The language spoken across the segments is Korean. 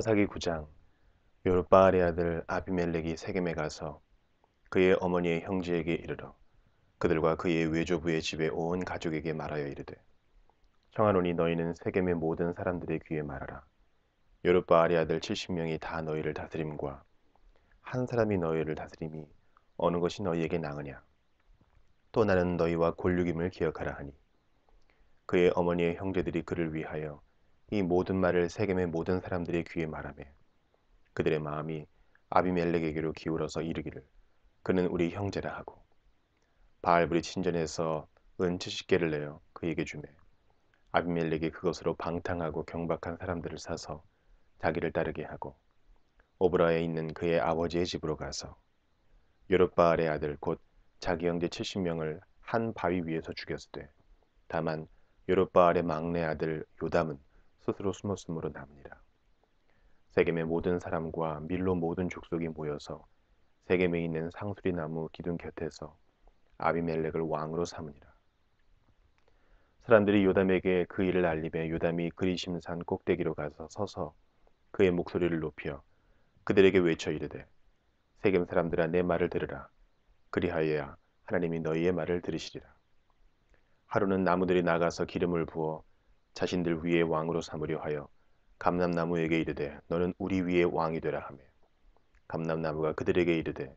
사사기 9장 여룹바알의 아들 아비멜렉이 세겜에 가서 그의 어머니의 형제에게 이르러 그들과 그의 외조부의 집에 온 가족에게 말하여 이르되 청하노니 너희는 세겜의 모든 사람들의 귀에 말하라. 여룹바알의 아들 70명이 다 너희를 다스림과 한 사람이 너희를 다스림이 어느 것이 너희에게 나으냐. 또 나는 너희와 곤륙임을 기억하라 하니 그의 어머니의 형제들이 그를 위하여 이 모든 말을 세겜의 모든 사람들의 귀에 말하며 그들의 마음이 아비멜렉에게로 기울어서 이르기를 그는 우리 형제라 하고 바알브릿 신전에서 은 70개를 내어 그에게 주매 아비멜렉이 그것으로 방탕하고 경박한 사람들을 사서 자기를 따르게 하고 오브라에 있는 그의 아버지의 집으로 가서 여룹바알의 아들 곧 자기 형제 70명을 한 바위 위에서 죽였으되 다만 여룹바알의 막내 아들 요담은 스스로 숨었으므로 남으니라. 세겜의 모든 사람과 밀로 모든 족속이 모여서 세겜에 있는 상수리 나무 기둥 곁에서 아비멜렉을 왕으로 삼으니라. 사람들이 요담에게 그 일을 알리매 요담이 그리심 산 꼭대기로 가서 서서 그의 목소리를 높여 그들에게 외쳐 이르되 세겜 사람들아 내 말을 들으라. 그리하여야 하나님이 너희의 말을 들으시리라. 하루는 나무들이 나가서 기름을 부어 자신들 위에 왕으로 삼으려 하여 감람나무에게 이르되 너는 우리 위에 왕이 되라 하며 감람나무가 그들에게 이르되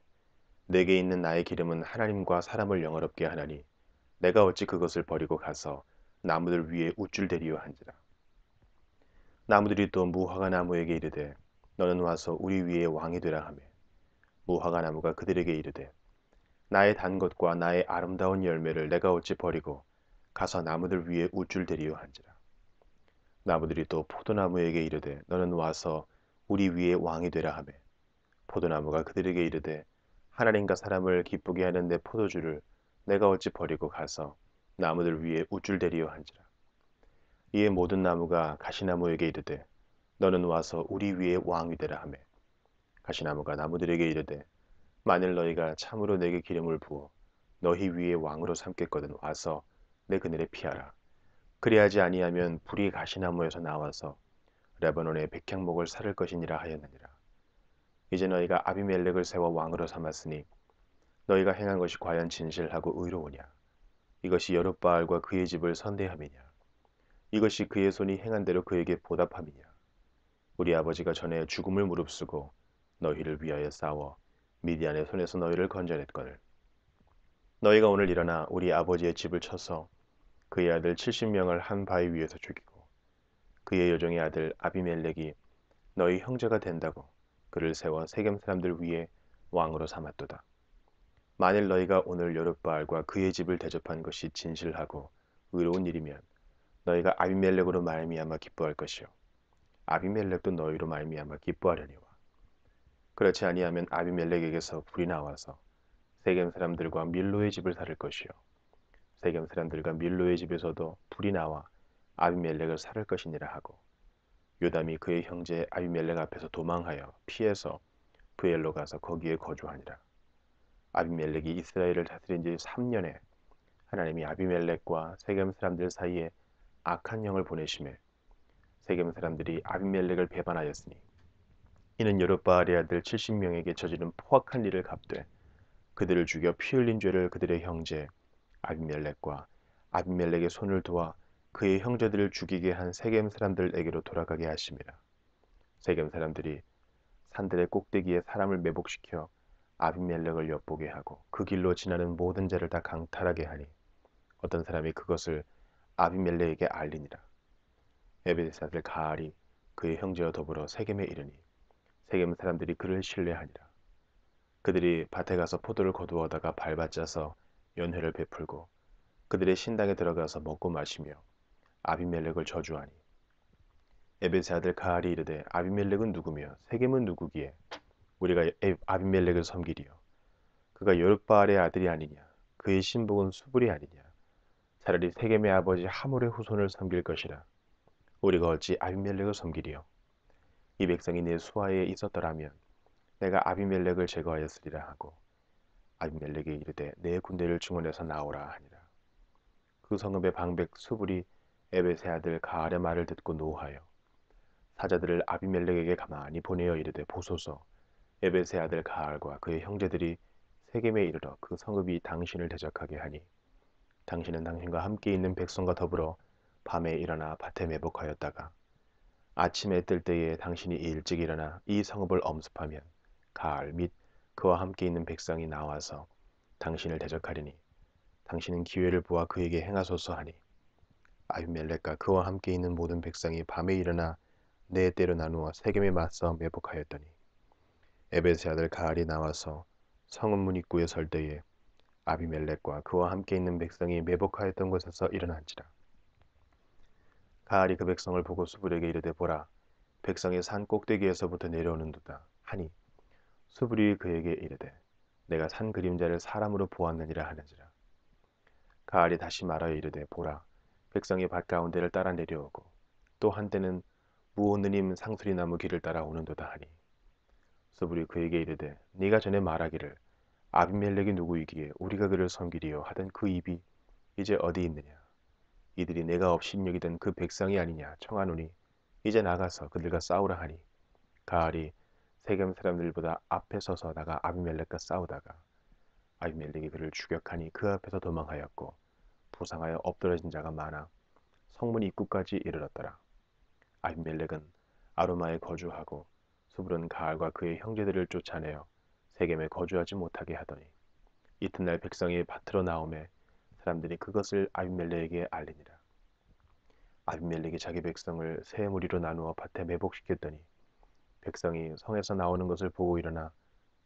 내게 있는 나의 기름은 하나님과 사람을 영화롭게 하나니 내가 어찌 그것을 버리고 가서 나무들 위에 우쭐대리요 한지라. 나무들이 또 무화과 나무에게 이르되 너는 와서 우리 위에 왕이 되라 하며 무화과 나무가 그들에게 이르되 나의 단 것과 나의 아름다운 열매를 내가 어찌 버리고 가서 나무들 위에 우쭐대리요 한지라. 나무들이 또 포도나무에게 이르되 너는 와서 우리 위에 왕이 되라 하며 포도나무가 그들에게 이르되 하나님과 사람을 기쁘게 하는 내 포도주를 내가 어찌 버리고 가서 나무들 위에 우쭐대리요 한지라. 이에 모든 나무가 가시나무에게 이르되 너는 와서 우리 위에 왕이 되라 하며 가시나무가 나무들에게 이르되 만일 너희가 참으로 내게 기름을 부어 너희 위에 왕으로 삼겠거든 와서 내 그늘에 피하라. 그리하지 아니하면 불이 가시나무에서 나와서 레바논의 백향목을 사를 것이니라 하였느니라. 이제 너희가 아비멜렉을 세워 왕으로 삼았으니 너희가 행한 것이 과연 진실하고 의로우냐. 이것이 여룹바알과 그의 집을 선대함이냐. 이것이 그의 손이 행한 대로 그에게 보답함이냐. 우리 아버지가 전에 죽음을 무릅쓰고 너희를 위하여 싸워 미디안의 손에서 너희를 건져냈거늘 너희가 오늘 일어나 우리 아버지의 집을 쳐서 그의 아들 70명을 한 바위 위에서 죽이고 그의 여종의 아들 아비멜렉이 너희 형제가 된다고 그를 세워 세겜 사람들 위에 왕으로 삼았도다. 만일 너희가 오늘 여룹바알과 그의 집을 대접한 것이 진실하고 의로운 일이면 너희가 아비멜렉으로 말미암아 기뻐할 것이요 아비멜렉도 너희로 말미암아 기뻐하려니와 그렇지 아니하면 아비멜렉에게서 불이 나와서 세겜 사람들과 밀로의 집을 사를 것이요 세겜 사람들과 밀로의 집에서도 불이 나와 아비멜렉을 살을 것이니라 하고 요담이 그의 형제 아비멜렉 앞에서 도망하여 피해서 브엘로 가서 거기에 거주하니라. 아비멜렉이 이스라엘을 다스린 지 3년에 하나님이 아비멜렉과 세겜 사람들 사이에 악한 영을 보내시매 세겜 사람들이 아비멜렉을 배반하였으니 이는 여룹바알의 아들 70명에게 저지른 포악한 일을 갚되 그들을 죽여 피 흘린 죄를 그들의 형제 아비멜렉과 아비멜렉의 손을 도와 그의 형제들을 죽이게 한 세겜 사람들에게로 돌아가게 하심이라. 세겜 사람들이 산들의 꼭대기에 사람을 매복시켜 아비멜렉을 엿보게 하고 그 길로 지나는 모든 자를 다 강탈하게 하니 어떤 사람이 그것을 아비멜렉에게 알리니라. 에베데 사들 가알이 그의 형제와 더불어 세겜에 이르니 세겜 사람들이 그를 신뢰하니라. 그들이 밭에 가서 포도를 거두어다가 밟아짜서 연회를 베풀고 그들의 신당에 들어가서 먹고 마시며 아비멜렉을 저주하니 에벳의 아들 가알이 이르되 아비멜렉은 누구며 세겜은 누구기에 우리가 아비멜렉을 섬기리요. 그가 여룹바알의 아들이 아니냐. 그의 신복은 수불이 아니냐. 차라리 세겜의 아버지 하몰의 후손을 섬길 것이라. 우리가 어찌 아비멜렉을 섬기리요. 이 백성이 내 수하에 있었더라면 내가 아비멜렉을 제거하였으리라 하고 아비멜렉이 이르되 내 군대를 증원해서 나오라 하니라. 그 성읍의 방백 수불이 에벳의 아들 가알의 말을 듣고 노하여 사자들을 아비멜렉에게 가만히 보내어 이르되 보소서 에벳의 아들 가알과 그의 형제들이 세겜에 이르러 그 성읍이 당신을 대적하게 하니 당신은 당신과 함께 있는 백성과 더불어 밤에 일어나 밭에 매복하였다가 아침에 뜰 때에 당신이 일찍 일어나 이 성읍을 엄습하면 가알 및 그와 함께 있는 백성이 나와서 당신을 대적하리니 당신은 기회를 보아 그에게 행하소서 하니 아비멜렉과 그와 함께 있는 모든 백성이 밤에 일어나 네 때로 나누어 세겜에 맞서 매복하였더니 에벳의 아들 가알이 나와서 성읍 문 입구에 설 때에 아비멜렉과 그와 함께 있는 백성이 매복하였던 곳에서 일어난지라. 가알이 그 백성을 보고 수불에게 이르되 보라 백성이 산 꼭대기에서부터 내려오는도다 하니 수불이 그에게 이르되 내가 산 그림자를 사람으로 보았느니라 하는지라. 가알이 다시 말하여 이르되 보라 백성이 밭가운데를 따라 내려오고 또 한때는 무오느님 상수리나무 길을 따라 오는도다 하니 수불이 그에게 이르되 네가 전에 말하기를 아비멜렉이 누구이기에 우리가 그를 섬기리요 하던 그 입이 이제 어디 있느냐 이들이 내가 업신여기던 그 백성이 아니냐 청하노니 이제 나가서 그들과 싸우라 하니 가알이 세겜 사람들보다 앞에 서서 나가 아비멜렉과 싸우다가 아비멜렉이 그를 추격하니 그 앞에서 도망하였고 부상하여 엎드러진 자가 많아 성문 입구까지 이르렀더라. 아비멜렉은 아로마에 거주하고 수불은 가알과 그의 형제들을 쫓아내어 세겜에 거주하지 못하게 하더니 이튿날 백성이 밭으로 나오매 사람들이 그것을 아비멜렉에게 알리니라. 아비멜렉이 자기 백성을 세 무리로 나누어 밭에 매복시켰더니 백성이 성에서 나오는 것을 보고 일어나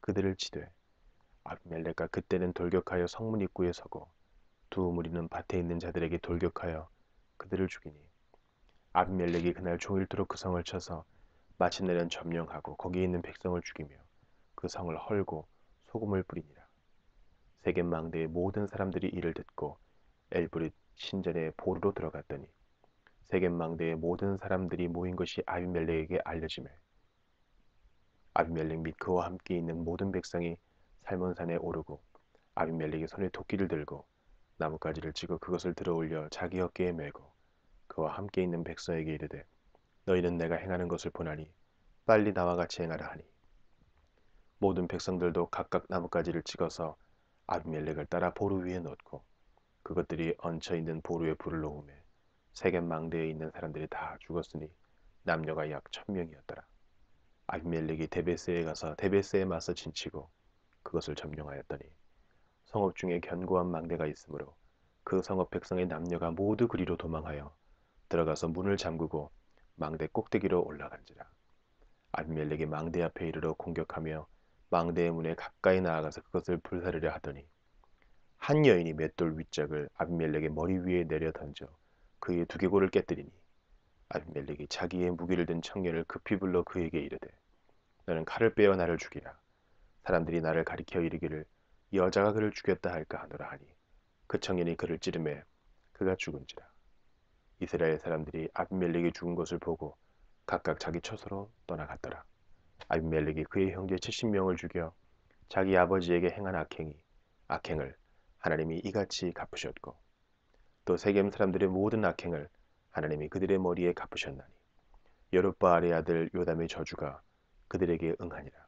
그들을 치되 아비멜렉과 그때는 돌격하여 성문 입구에 서고 두 무리는 밭에 있는 자들에게 돌격하여 그들을 죽이니 아비멜렉이 그날 종일토록 그 성을 쳐서 마침내는 점령하고 거기에 있는 백성을 죽이며 그 성을 헐고 소금을 뿌리니라. 세겜 망대의 모든 사람들이 이를 듣고 엘브릿 신전에 보루로 들어갔더니 세겜 망대의 모든 사람들이 모인 것이 아비멜렉에게 알려지매 아비멜렉 및 그와 함께 있는 모든 백성이 살몬산에 오르고 아비멜렉이 손에 도끼를 들고 나뭇가지를 치고 그것을 들어올려 자기 어깨에 메고 그와 함께 있는 백성에게 이르되 너희는 내가 행하는 것을 보나니 빨리 나와 같이 행하라 하니 모든 백성들도 각각 나뭇가지를 찍어서 아비멜렉을 따라 보루 위에 놓고 그것들이 얹혀있는 보루에 불을 놓으며 세겜 망대에 있는 사람들이 다 죽었으니 남녀가 약 1000명이었더라. 아비멜렉이 데베스에 가서 데베스에 맞서 진치고 그것을 점령하였더니 성읍 중에 견고한 망대가 있으므로 그 성읍 백성의 남녀가 모두 그리로 도망하여 들어가서 문을 잠그고 망대 꼭대기로 올라간지라. 아비멜렉이 망대 앞에 이르러 공격하며 망대의 문에 가까이 나아가서 그것을 불사르려 하더니 한 여인이 맷돌 윗짝을 아비멜렉의 머리 위에 내려 던져 그의 두개골을 깨뜨리니 아비멜렉이 자기의 무기를 든 청년을 급히 불러 그에게 이르되 너는 칼을 빼어 나를 죽이라. 사람들이 나를 가리켜 이르기를 여자가 그를 죽였다 할까 하노라 하니 그 청년이 그를 찌르매 그가 죽은지라. 이스라엘 사람들이 아비멜렉이 죽은 것을 보고 각각 자기 처소로 떠나갔더라. 아비멜렉이 그의 형제 70명을 죽여 자기 아버지에게 행한 악행을 하나님이 이같이 갚으셨고 또 세겜 사람들의 모든 악행을 하나님이 그들의 머리에 갚으셨나니 여룹바알의 아들 요담의 저주가 그들에게 응하니라.